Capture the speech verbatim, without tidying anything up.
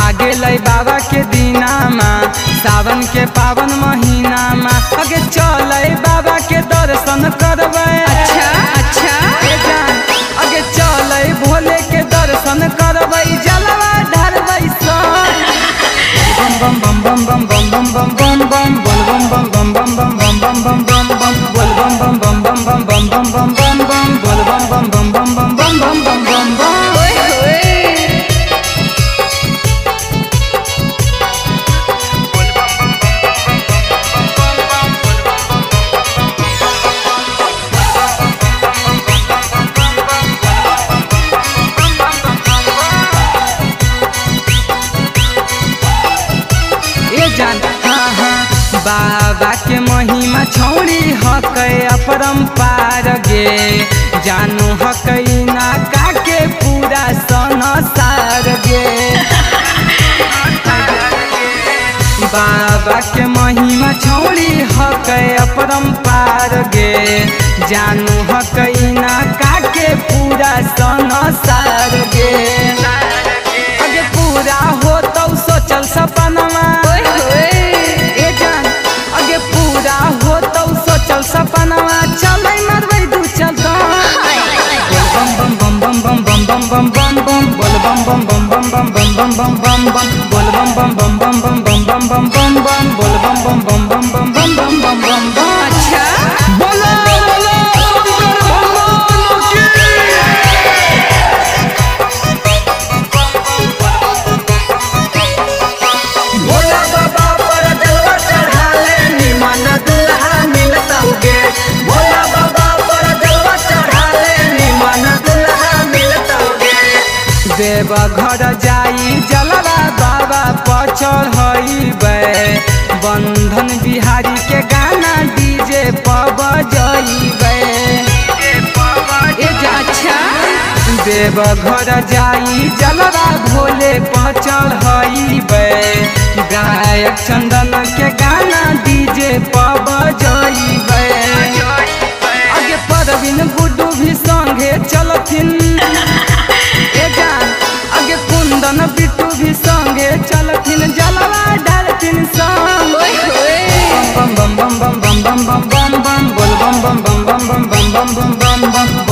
आगे लय बाबा के दीना माँ सावन के पावन महीना माँ आगे चल बाबा के दर्शन करबे। अच्छा अच्छा आगे चल भोले के दर्शन करबे जलवा ढारबे बम बम बम बम बम बम बम बम बम बम बोल बम बम बम बम बम बम बम बम बम बम बोल बम बम बम बम बम बम बम बम बम बम बोल बम बम बम बम बम बम बम बम बम बम। बाबा के महिमा छौड़ी हक अपरम्पार गे जानू हक ना काके पूरा संसार गे। बाबा के महिमा छौड़ी हक अपरम्पार गे जानू हक ना काके पूरा संसार गे अगे पूरा हो तो सोचल सपनवा सपनवा चल मरबई दू चल बम बम बम बम बम बम बम बम बम बम बोल बम बम बम बम बम बम बम बम बम बम बोल बम बम बम बम बम बम बम बम बम बम बोल बम बम बम बम बम बम बम बम बम बम। अच्छा बोलो बोलो देवघर जाई जलवा बाबा पचल हईबे बंधन बिहारी के गाना डीजे पर बजइबे। अच्छा देवघर जाई जलवा भोले पचल हईबे गायक चंदन के गाना डीजे पर बजइबे आगे प्रवीण गुड्डू भी संगे चलथिन कुंदन बिट्टू भी संगे चलथिन जलवा डालथिन संग बम बम बम बम बम बम बम बम बम बोल बम बम बम बम बम बम बम बम बम।